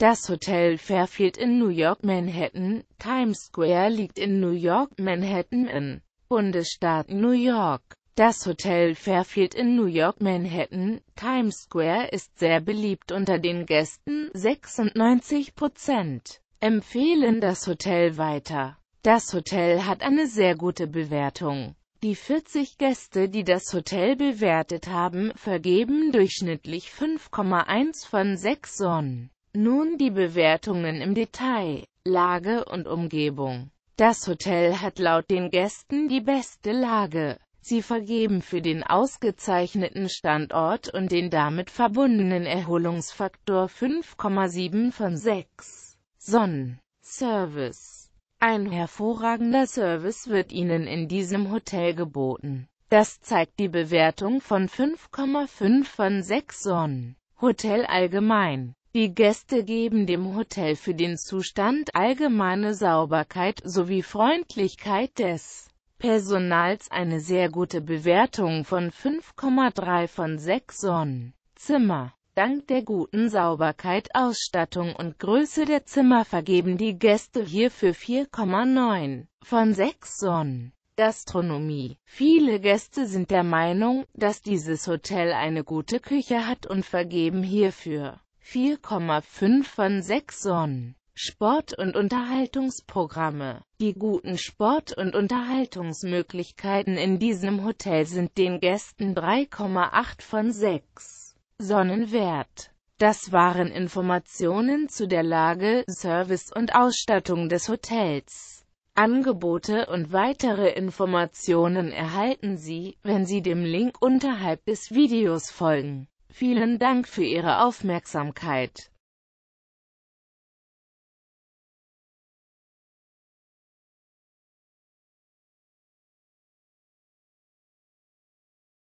Das Hotel Fairfield in New York, Manhattan. Times Square liegt in New York, Manhattan im Bundesstaat New York. Das Hotel Fairfield in New York, Manhattan. Times Square ist sehr beliebt unter den Gästen. 96% empfehlen das Hotel weiter. Das Hotel hat eine sehr gute Bewertung. Die 40 Gäste, die das Hotel bewertet haben, vergeben durchschnittlich 5,1 von 6 Sonnen. Nun die Bewertungen im Detail, Lage und Umgebung. Das Hotel hat laut den Gästen die beste Lage. Sie vergeben für den ausgezeichneten Standort und den damit verbundenen Erholungsfaktor 5,7 von 6 Sonnen. Service. Ein hervorragender Service wird Ihnen in diesem Hotel geboten. Das zeigt die Bewertung von 5,5 von 6 Sonnen. Hotel allgemein. Die Gäste geben dem Hotel für den Zustand, allgemeine Sauberkeit sowie Freundlichkeit des Personals eine sehr gute Bewertung von 5,3 von 6 Sonnen. Zimmer. Dank der guten Sauberkeit, Ausstattung und Größe der Zimmer vergeben die Gäste hierfür 4,9 von 6 Sonnen. Gastronomie. Viele Gäste sind der Meinung, dass dieses Hotel eine gute Küche hat und vergeben hierfür 4,5 von 6 Sonnen. Sport- und Unterhaltungsprogramme. Die guten Sport- und Unterhaltungsmöglichkeiten in diesem Hotel sind den Gästen 3,8 von 6 Sonnen wert. Das waren Informationen zu der Lage, Service und Ausstattung des Hotels. Angebote und weitere Informationen erhalten Sie, wenn Sie dem Link unterhalb des Videos folgen. Vielen Dank für Ihre Aufmerksamkeit.